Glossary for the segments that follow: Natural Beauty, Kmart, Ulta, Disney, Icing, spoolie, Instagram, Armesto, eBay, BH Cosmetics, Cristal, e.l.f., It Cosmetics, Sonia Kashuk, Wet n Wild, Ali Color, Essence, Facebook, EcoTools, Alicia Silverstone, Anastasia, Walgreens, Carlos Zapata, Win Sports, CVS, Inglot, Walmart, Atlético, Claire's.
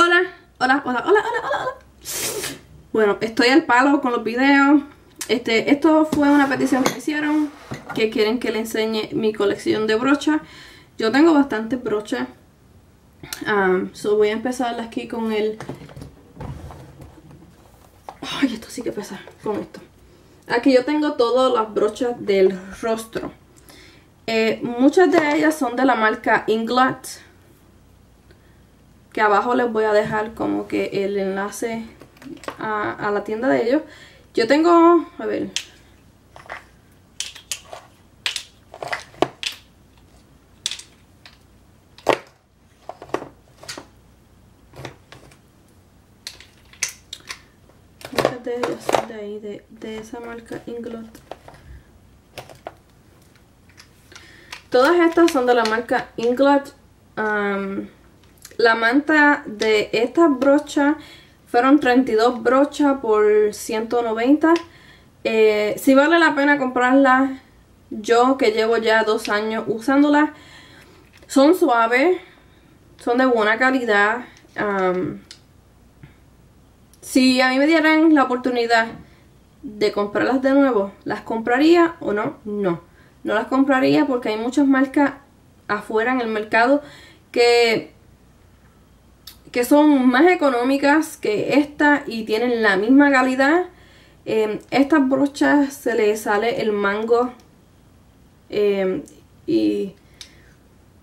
Hola. Bueno, estoy al palo con los videos. Esto fue una petición que me hicieron, que quieren que le enseñe mi colección de brochas. Yo tengo bastantes brochas. Voy a empezar aquí con el... Ay, esto sí que pesa, con esto. Aquí yo tengo todas las brochas del rostro. Muchas de ellas son de la marca Inglot, que abajo les voy a dejar como que el enlace a la tienda de ellos. Yo tengo, a ver, muchas de ellas son de ahí, de esa marca Inglot. Todas estas son de la marca Inglot. La manta de estas brochas fueron 32 brochas por $190. Si vale la pena comprarlas. Yo que llevo ya 2 años usándolas. Son suaves. Son de buena calidad. Si a mí me dieran la oportunidad de comprarlas de nuevo, ¿las compraría o no? No. No las compraría porque hay muchas marcas afuera en el mercado que son más económicas que esta y tienen la misma calidad. Estas brochas se les sale el mango y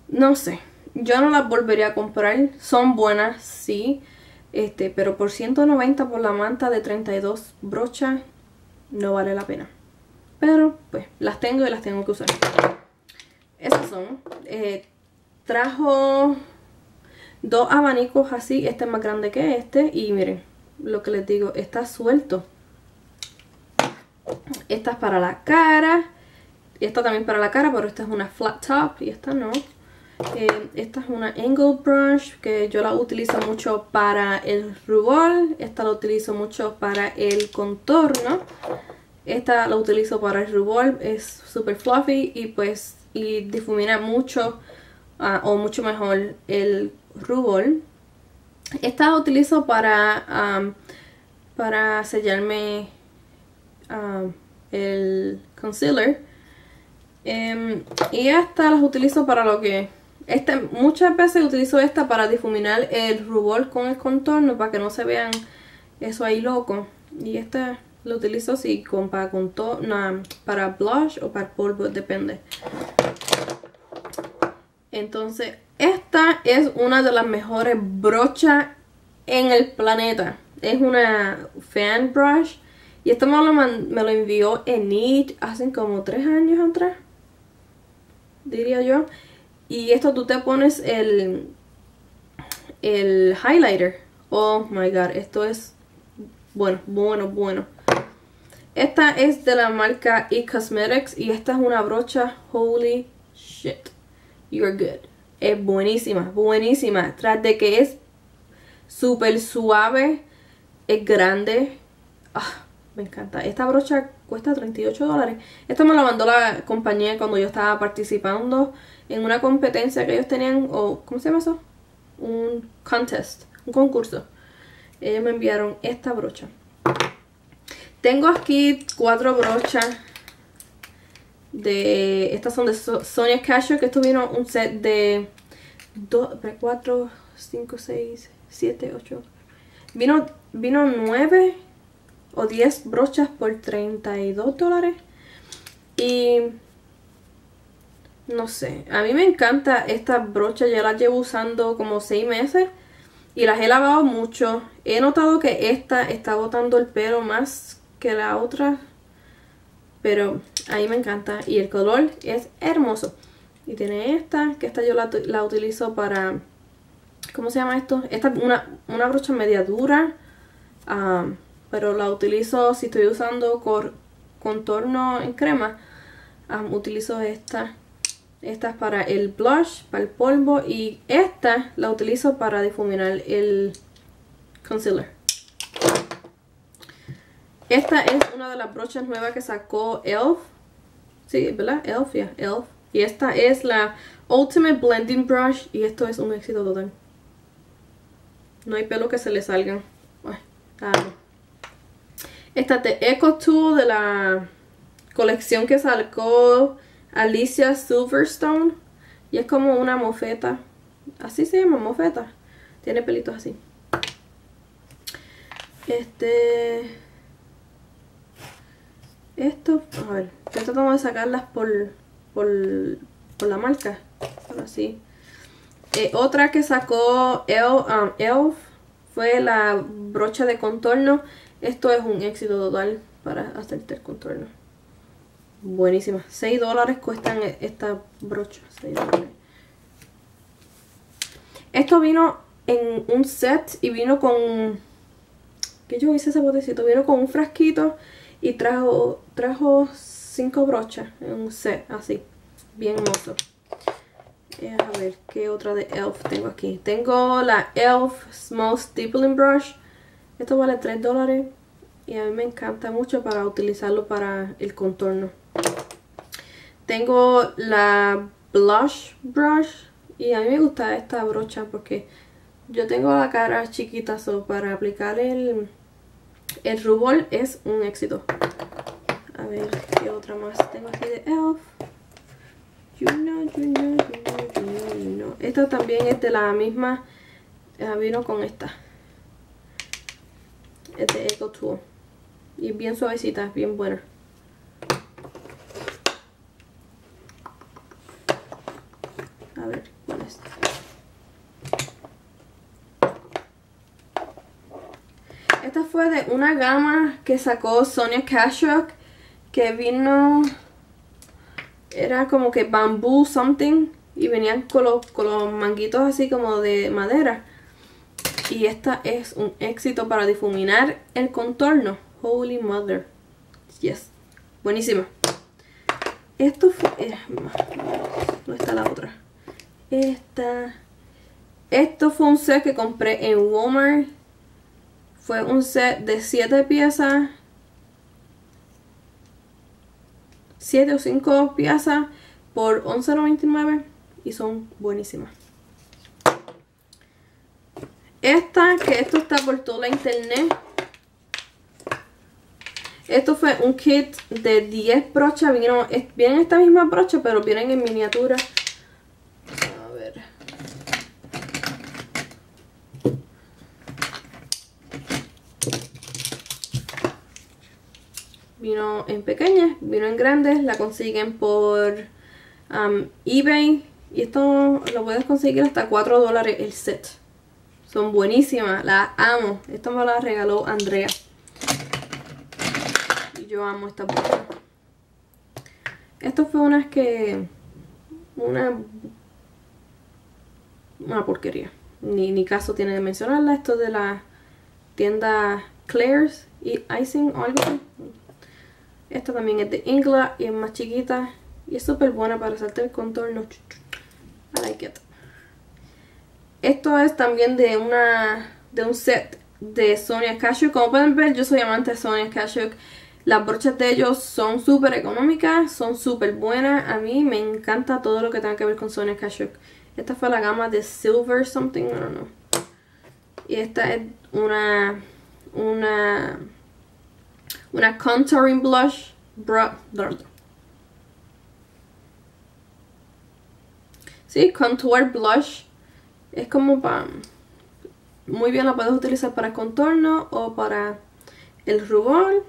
no sé, yo no las volvería a comprar. Son buenas, sí, pero por $190 por la manta de 32 brochas no vale la pena. Pero pues las tengo y las tengo que usar. Esas son. Trajo 2 abanicos así, este es más grande que este, y miren, lo que les digo, está suelto. Esta es para la cara, y esta también para la cara, pero esta es una flat top, y esta no. Esta es una angle brush, que yo la utilizo mucho para el rubor, esta la utilizo mucho para el contorno, esta la utilizo para el rubor, es super fluffy, y pues, y difumina mucho, o mucho mejor el rubor. Esta la utilizo para sellarme el concealer, y esta las utilizo para lo que muchas veces utilizo esta para difuminar el rubor con el contorno para que no se vean eso ahí loco, y esta la utilizo sí, para contorno, para blush o para polvo, depende. Entonces esta es una de las mejores brochas en el planeta. Es una fan brush. Y esta me lo envió en It hace como 3 años atrás, diría yo. Y esto tú te pones el highlighter. Oh my god, esto es bueno. Esta es de la marca It Cosmetics. Y esta es una brocha, holy shit, you're good. Es buenísima. Tras de que es súper suave, es grande. Me encanta. Esta brocha cuesta $38. Esto me lo mandó la compañía cuando yo estaba participando en una competencia que ellos tenían. ¿Cómo se llama eso? Un contest, un concurso. Ellos me enviaron esta brocha. Tengo aquí 4 brochas. Estas son de Sonia Kashuk, que esto vino un set de 4, 5, 6, 7, 8. Vino 9 o 10 brochas por $32. Y no sé, a mí me encanta estas brochas. Ya las llevo usando como 6 meses y las he lavado mucho. He notado que esta está botando el pelo más que la otra, pero a mí me encanta y el color es hermoso. Y tiene esta, que esta yo la utilizo para... ¿Cómo se llama esto? Esta es una brocha media dura, pero la utilizo si estoy usando contorno en crema. Utilizo esta es para el blush, para el polvo, y esta la utilizo para difuminar el concealer. Esta es una de las brochas nuevas que sacó e.l.f. Sí, ¿verdad? e.l.f., yeah, e.l.f. Y esta es la Ultimate Blending Brush. Y esto es un éxito total. No hay pelo que se le salgan. Bueno, esta es de EcoTools, de la colección que sacó Alicia Silverstone. Y es como una mofeta. Así se llama, mofeta. Tiene pelitos así. Esto, a ver, estoy tratando de sacarlas por la marca. Bueno, así. Otra que sacó e.l.f. fue la brocha de contorno. Esto es un éxito total para hacerte el contorno. Buenísima. $6 cuestan esta brocha. $6. Esto vino en un set y vino con... que yo hice ese botecito. Vino con un frasquito y trajo 5 brochas en un set, así. Bien hermoso. A ver, ¿qué otra de e.l.f. tengo aquí? Tengo la e.l.f. Small Stippling Brush. Esto vale $3 y a mí me encanta mucho para utilizarlo para el contorno. Tengo la Blush Brush y a mí me gusta esta brocha porque yo tengo la cara chiquita, so para aplicar el rubor es un éxito. A ver, ¿qué otra más tengo aquí de e.l.f.? You know. Esta también es de la misma. Vino con esta. Es de EcoTools. Y es bien suavecita, bien buena. A ver, ¿cuál es? Esta fue de una gama que sacó Sonia Kashuk. Que vino... era como que bambú something. Y venían con los manguitos así como de madera. Y esta es un éxito para difuminar el contorno. Holy mother. Yes. Buenísima. Esto fue... no está la otra. Esta. Esto fue un set que compré en Walmart. Fue un set de 7 piezas. 7 o 5 piezas por $11.99 y son buenísimas. Esta, que esto está por toda la internet. Esto fue un kit de 10 brochas. Vienen esta misma brocha, pero vienen en miniatura. A ver. Vino en pequeñas, vino en grandes, la consiguen por eBay. Y esto lo puedes conseguir hasta $4 el set. Son buenísimas, las amo. Esto me la regaló Andrea. Y yo amo esta bolsa. Esto fue una porquería. Ni caso tiene de mencionarla. Esto es de la tienda Claire's y Icing o algo así. Esta también es de Inglot y es más chiquita. Y es súper buena para hacerte el contorno. I like it. Esto es también de un set de Sonia Kashuk. Como pueden ver, yo soy amante de Sonia Kashuk. Las brochas de ellos son súper económicas, son súper buenas. A mí me encanta todo lo que tenga que ver con Sonia Kashuk. Esta fue la gama de Silver Something, I don't know. Y esta es una contouring blush. Sí, contour blush. Es como para... muy bien, la puedes utilizar para contorno o para el rubor.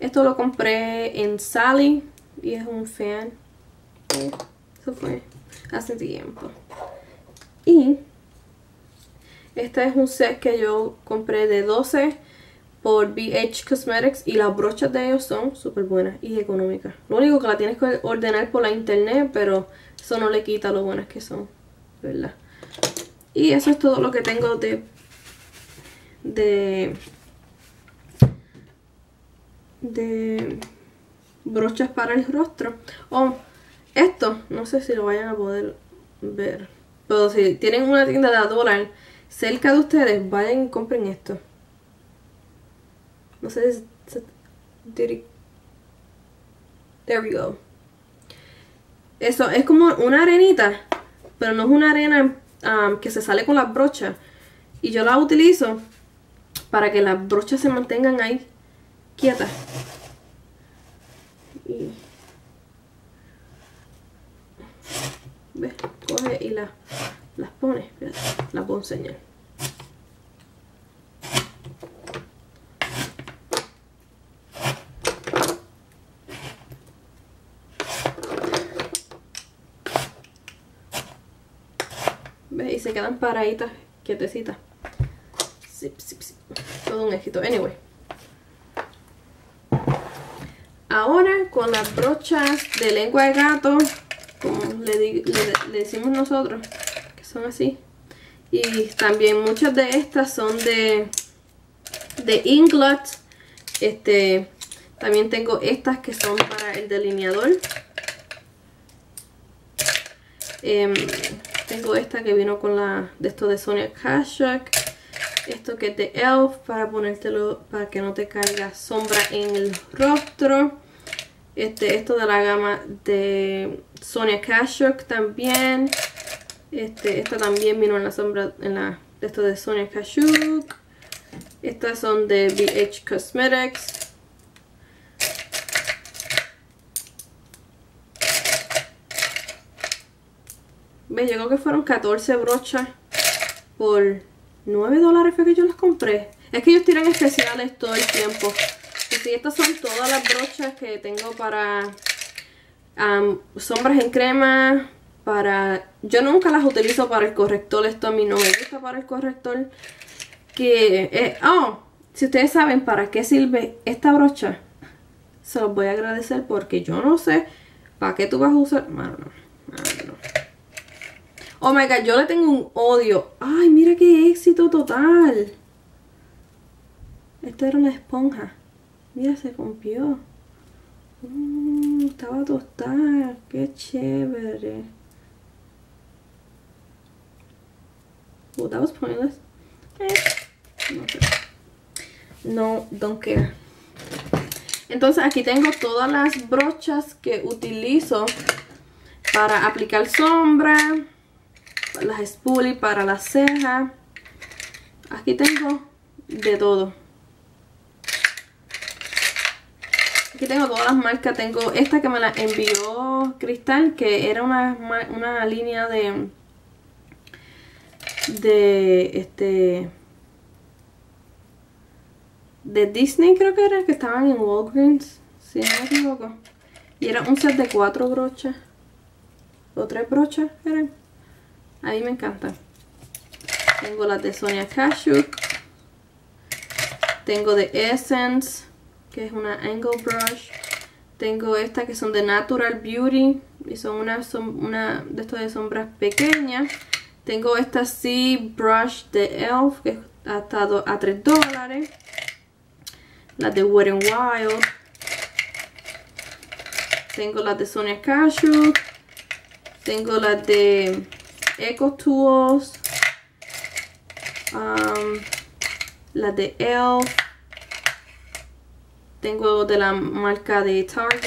Esto lo compré en Sally y es un fan. Eso fue hace tiempo. Y este es un set que yo compré de 12 por BH Cosmetics y las brochas de ellos son súper buenas y económicas. Lo único que la tienes que ordenar por la internet, pero eso no le quita lo buenas que son, ¿verdad? Y eso es todo lo que tengo de brochas para el rostro. Esto, no sé si lo vayan a poder ver, pero si tienen una tienda de $1 cerca de ustedes, vayan y compren esto. No sé si... there we go. Eso es como una arenita, pero no es una arena que se sale con las brochas. Y yo las utilizo para que las brochas se mantengan ahí quietas. Y ¿ves? Coge y las pone. Las puedo enseñar. ¿Ves? Y se quedan paraditas, quietecitas. Zip, zip, zip. Todo un éxito. Anyway. Ahora con las brochas de lengua de gato, como le decimos nosotros, que son así. Y también muchas de estas son de Inglot. También tengo estas que son para el delineador. Tengo esta que vino con la de esto de Sonia Kashuk. Esto que es de e.l.f. para ponértelo, para que no te caiga sombra en el rostro. Esto de la gama de Sonia Kashuk también. Esta también vino en la sombra, de esto de Sonia Kashuk. Estas son de BH Cosmetics. ¿Ves? Yo creo que fueron 14 brochas por $9 fue que yo las compré. Es que ellos tiran especiales todo el tiempo. Y estas son todas las brochas que tengo para sombras en crema. Yo nunca las utilizo para el corrector. Esto a mí no me gusta para el corrector. Si ustedes saben para qué sirve esta brocha, se los voy a agradecer, porque yo no sé para qué tú vas a usar. Oh my god, yo le tengo un odio. Ay, mira qué éxito total. Esto era una esponja. Mira, se rompió. Estaba tostada. Qué chévere. Oh, that was pointless. No sé. No, don't care. Entonces aquí tengo todas las brochas que utilizo para aplicar sombra. Las spoolie para las cejas. Aquí tengo de todo. Aquí tengo todas las marcas. Tengo esta que me la envió Cristal, que era una línea de Disney, creo que era, que estaban en Walgreens, si no me equivoco. Y era un set de 4 brochas o 3 brochas eran. A mí me encanta. Tengo las de Sonia Kashuk. Tengo de Essence, que es una angle brush. Tengo estas que son de Natural Beauty. Y son una de estas de sombras pequeñas. Tengo esta C brush de e.l.f. que ha estado a $3. Las de Wet n Wild. Tengo las de Sonia Kashuk. Tengo las de EcoTools, las de e.l.f. Tengo de la marca de Target.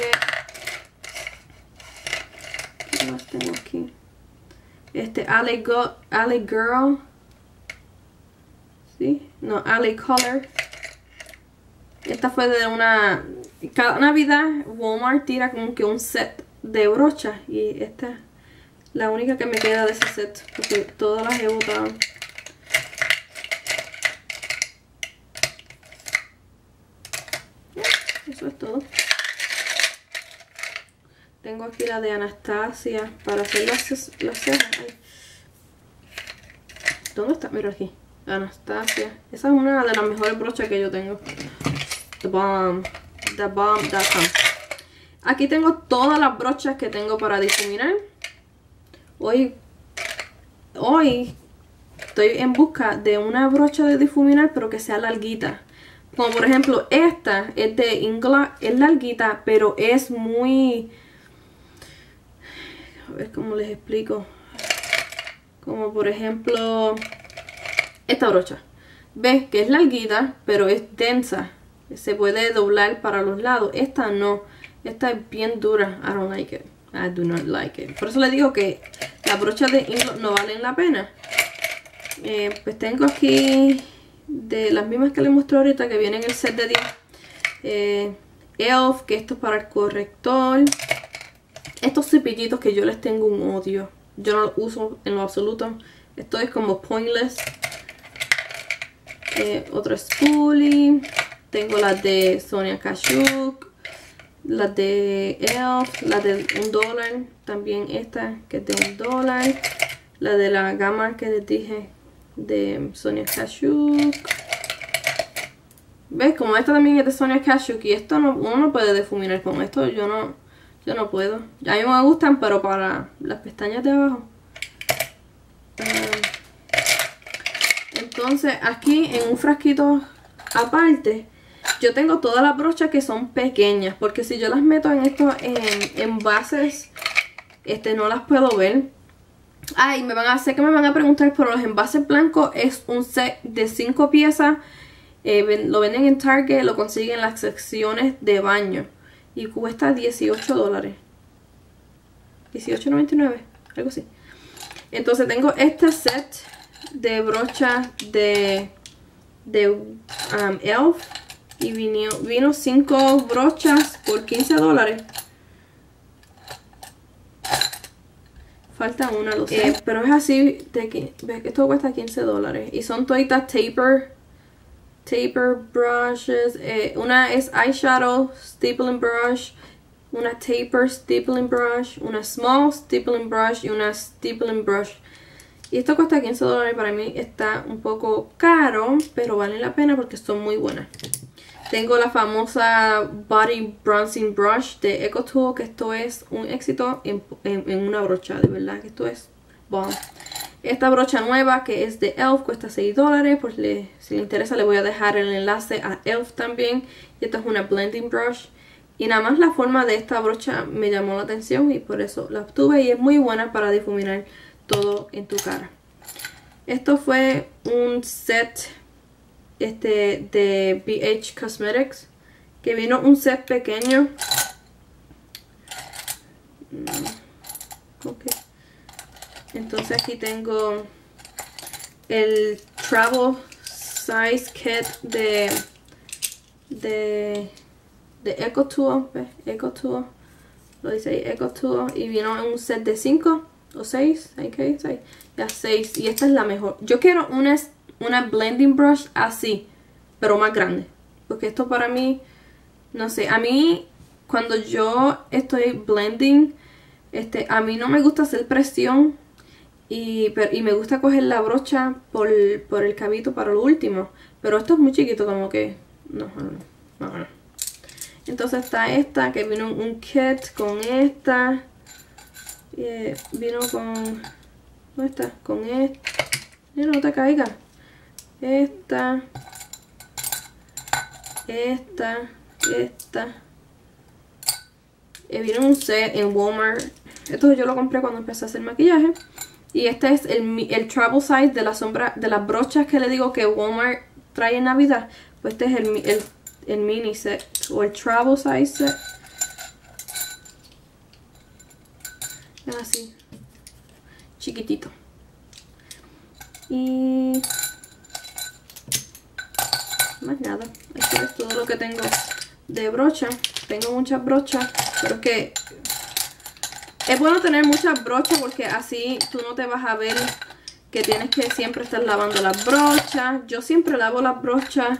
¿Qué más tengo aquí? Ali Girl. ¿Sí? No, Ali Color. Esta fue de una... Cada Navidad Walmart tira como que un set de brochas. Y esta... La única que me queda de ese set, porque todas las he botado. Eso es todo. Tengo aquí la de Anastasia para hacer las cejas. Ay. ¿Dónde está? Mira aquí. Anastasia. Esa es una de las mejores brochas que yo tengo. The bomb. The bomb. The bomb. Aquí tengo todas las brochas que tengo para difuminar. Hoy estoy en busca de una brocha de difuminar, pero que sea larguita. Como por ejemplo esta, es de Inglot, es larguita, pero es muy... A ver cómo les explico. Como por ejemplo esta brocha. ¿Ves? Que es larguita, pero es densa. Se puede doblar para los lados. Esta no. Esta es bien dura. I don't like it. I do not like it. Por eso les digo que las brochas de Inglot no valen la pena. Pues tengo aquí de las mismas que les mostré ahorita, que vienen en el set de 10. E.l.f., que esto es para el corrector. Estos cepillitos que yo les tengo un odio. Yo no los uso en lo absoluto. Esto es como pointless. Otro spoolie. Tengo las de Sonia Kashuk, las de e.l.f., las de $1. También esta que es de $1. La de la gama que les dije de Sonia Kashuk. ¿Ves? Como esta también es de Sonia Kashuk. Y esto no, uno no puede difuminar con esto. Yo no puedo. A mí me gustan, pero para las pestañas de abajo. Entonces aquí en un frasquito aparte, yo tengo todas las brochas que son pequeñas, porque si yo las meto en estos envases, no las puedo ver. Ay, sé que me van a preguntar, pero los envases blancos es un set de 5 piezas. Lo venden en Target, lo consiguen en las secciones de baño. Y cuesta $18. $18.99, algo así. Entonces tengo este set de brochas de e.l.f. Y vino 5 brochas por $15. Falta una, lo sé. Pero es así, ves que esto cuesta $15. Y son toditas taper brushes. Una es eyeshadow stapling brush, una taper stapling brush, una small stapling brush y una stapling brush. Y esto cuesta $15. Para mí está un poco caro, pero vale la pena porque son muy buenas. Tengo la famosa body bronzing brush de EcoTools, que esto es un éxito en una brocha, de verdad que esto es bomb. Esta brocha nueva que es de e.l.f. cuesta $6, pues si le interesa le voy a dejar el enlace a e.l.f. también. Y esta es una blending brush. Y nada más la forma de esta brocha me llamó la atención y por eso la obtuve. Y es muy buena para difuminar todo en tu cara. Esto fue un set de BH Cosmetics, que vino un set pequeño. Ok. Entonces aquí tengo el Travel Size Kit de EcoTools. EcoTools, lo dice ahí, EcoTools. Y vino en un set de 5 o 6, okay, 6. Ya 6, y esta es la mejor. Yo quiero una blending brush así, pero más grande. Porque esto para mí, no sé, a mí cuando yo estoy blending, a mí no me gusta hacer presión. Y me gusta coger la brocha por el cabito para lo último. Pero esto es muy chiquito, como que... No. Entonces está esta, que vino un kit con esta. Vino con... ¿Dónde está? Con esta. No te caiga. Esta. Vino un set en Walmart. Esto yo lo compré cuando empecé a hacer maquillaje. Y este es el travel size de la sombra, de las brochas que le digo que Walmart trae en Navidad. Pues este es el mini set o el travel size set. Es así, chiquitito. Y más nada. Esto es todo lo que tengo de brocha. Tengo muchas brochas, pero es que es bueno tener muchas brochas, porque así tú no te vas a ver que tienes que siempre estar lavando las brochas. Yo siempre lavo las brochas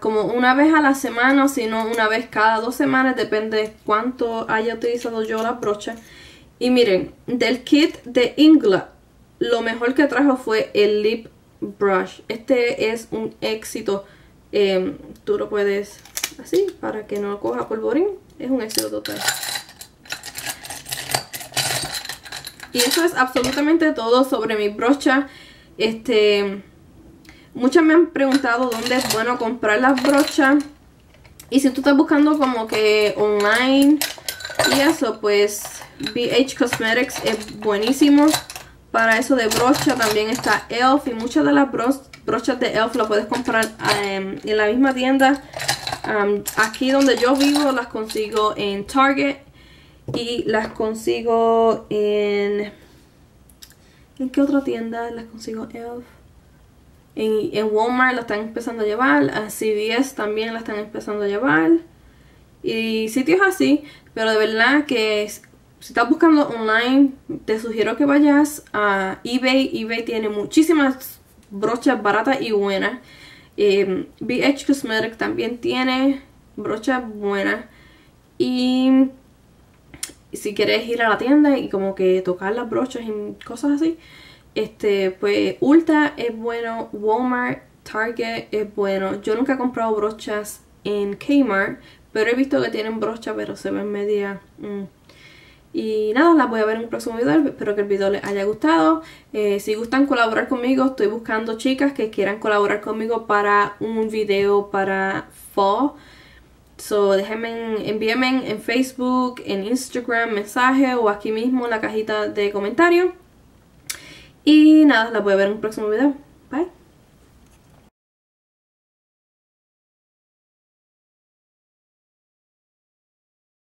como una vez a la semana, sino una vez cada 2 semanas, depende cuánto haya utilizado yo las brochas. Y miren, del kit de Inglot, lo mejor que trajo fue el lip brush. Este es un éxito. Tú lo puedes... así, para que no coja polvorín. Es un éxito total. Y eso es absolutamente todo sobre mi brocha. Muchas me han preguntado dónde es bueno comprar las brochas. Y si tú estás buscando como que online y eso, pues BH Cosmetics es buenísimo para eso de brocha. También está e.l.f. y muchas de las brochas de e.l.f. las puedes comprar en la misma tienda. Aquí donde yo vivo las consigo en Target. y las consigo en... ¿en qué otra tienda las consigo? E.l.f. En Walmart la están empezando a llevar, a CVS también la están empezando a llevar y sitios así, pero de verdad que si estás buscando online te sugiero que vayas a eBay. eBay tiene muchísimas brochas baratas y buenas. BH Cosmetics también tiene brochas buenas, y si quieres ir a la tienda y como que tocar las brochas y cosas así, pues Ulta es bueno, Walmart, Target es bueno. Yo nunca he comprado brochas en Kmart, pero he visto que tienen brochas, pero se ven media... Y nada, las voy a ver en un próximo video. Espero que el video les haya gustado. Si gustan colaborar conmigo, estoy buscando chicas que quieran colaborar conmigo para un video para fall. So, envíenme en Facebook, en Instagram, mensaje o aquí mismo en la cajita de comentarios. Y nada, las voy a ver en un próximo video. Bye.